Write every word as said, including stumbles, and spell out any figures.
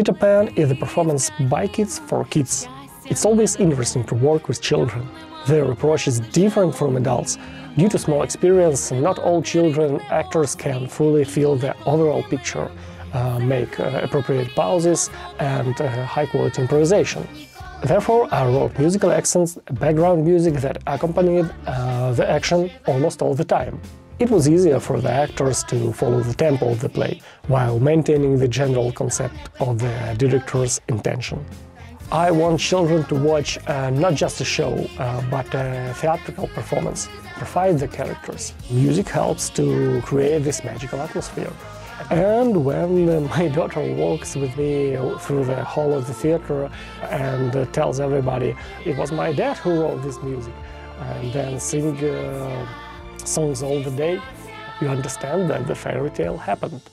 Peter Pan is a performance by kids for kids. It's always interesting to work with children. Their approach is different from adults. Due to small experience, not all children actors can fully feel the overall picture, uh, make uh, appropriate pauses and uh, high-quality improvisation. Therefore, I wrote musical accents, background music that accompanied uh, the action almost all the time. It was easier for the actors to follow the tempo of the play, while maintaining the general concept of the director's intention. I want children to watch uh, not just a show, uh, but a theatrical performance. Provide the characters. Music helps to create this magical atmosphere. And when uh, my daughter walks with me through the hall of the theater and uh, tells everybody, it was my dad who wrote this music, and then sing uh, songs all the day, you understand that the fairy tale happened.